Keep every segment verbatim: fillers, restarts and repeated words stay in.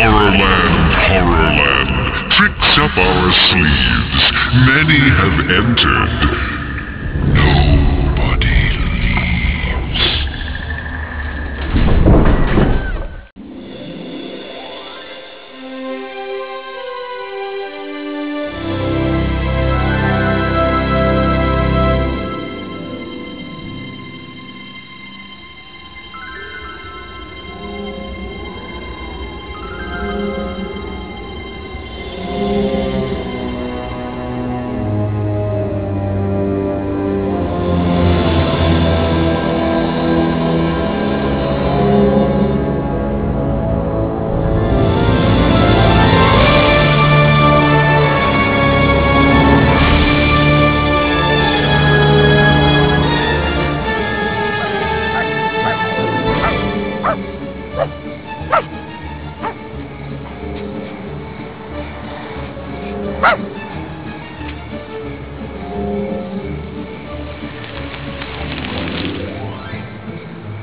Horrorland, Horrorland, tricks up our sleeves. Many have entered. Nobody leaves.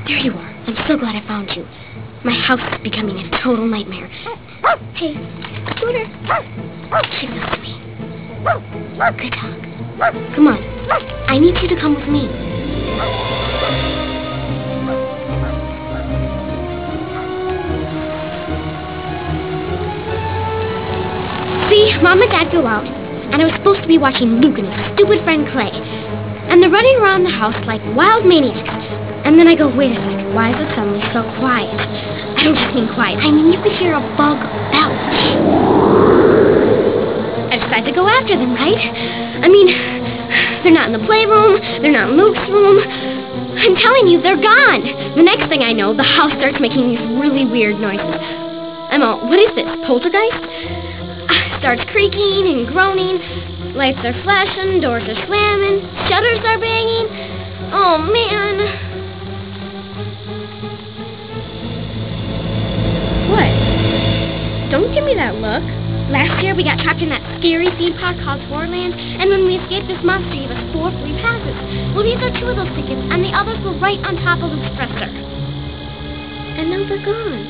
There you are. I'm so glad I found you. My house is becoming a total nightmare. Hey, Scooter. Kiss up to me. Good dog. Come on. I need you to come with me. See, Mom and Dad go out, and I was supposed to be watching Luke and his stupid friend Clay. And they're running around the house like wild maniacs. And then I go, wait a second, why is it suddenly so quiet? I don't just mean quiet, I mean you could hear a bug belch. I decide to go after them, right? I mean, they're not in the playroom, they're not in Luke's room. I'm telling you, they're gone. The next thing I know, the house starts making these really weird noises. I'm all, what is this, poltergeist? It starts creaking and groaning, lights are flashing, doors are slamming, shutters are banging. Oh, man. Don't give me that look. Last year we got trapped in that scary theme park called Horrorland, and when we escaped, this monster gave us four free passes. Well, these are two of those tickets, and the others were right on top of Luke's dresser. And now they're gone.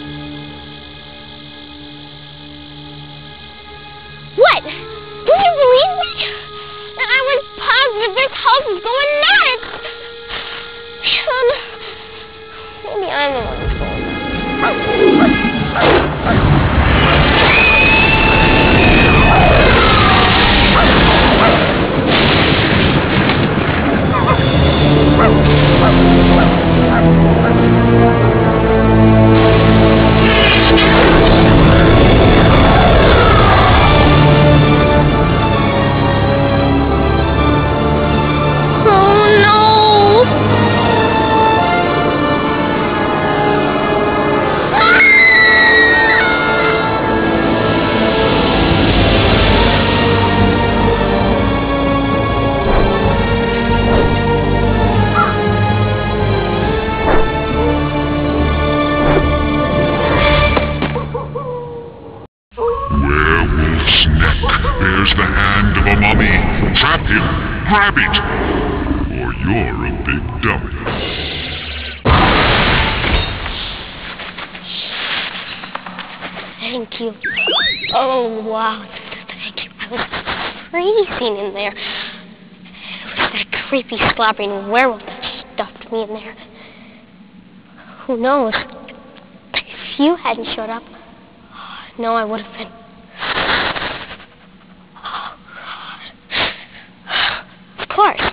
What? Do you believe me? That I was positive this house is going nuts! Man, maybe I'm the one that's going nuts. There's the hand of a mummy. Trap him, grab it, or you're a big dummy. Thank you. Oh, wow. Thank you. I was freezing in there. It was that creepy, slobbering werewolf that stuffed me in there. Who knows? If you hadn't showed up, no, I would have been.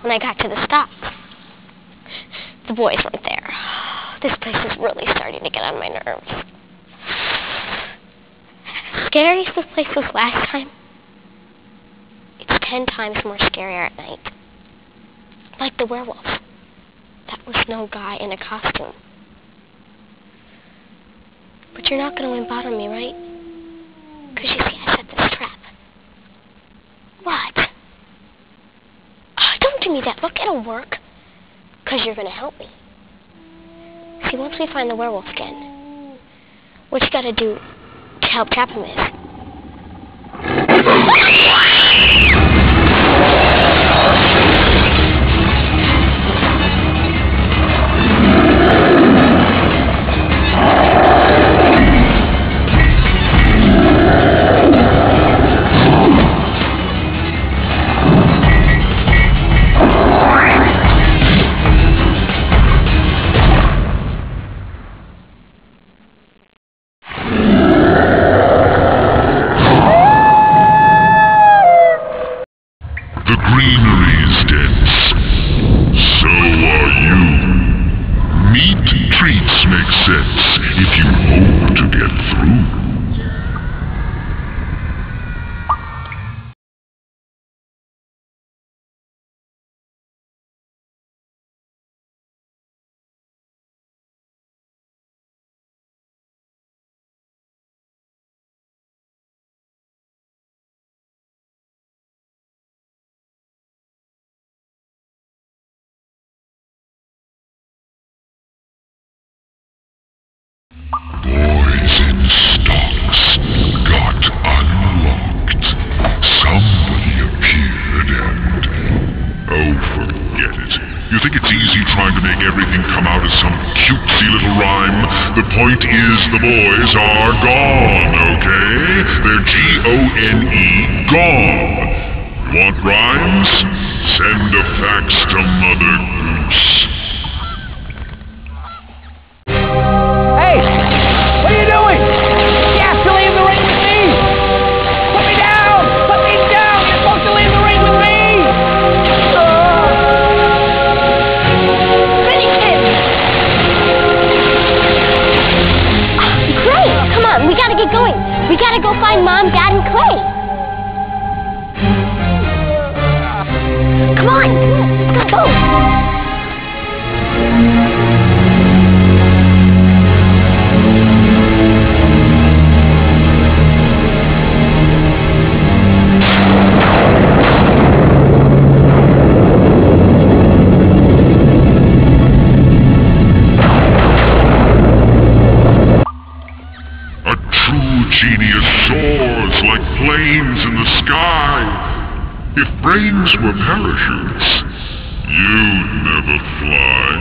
When I got to the stop, the boys weren't there. This place is really starting to get on my nerves. As scary as this place was last time, it's ten times more scarier at night. Like the werewolf. That was no guy in a costume. But you're not going to bother me, right? Because you see, I set this trap. What? Me that look, it'll work, because you're going to help me. See, once we find the werewolf again, what you got to do to help trap him is... The point is the boys are gone, okay? They're G O N E, gone. Want rhymes? Send a fax to Mother Goose. Hey! What are you doing? You have to leave the ring with me! Put me down! Put me down! You're supposed to leave the ring with me! Pretty kids! Great! Come on, we gotta get going. We gotta go find Mom, Dad, and Clay. Come on! Let's go! A true genius soars like flames in the sky. If brains were parachutes, you'd never fly.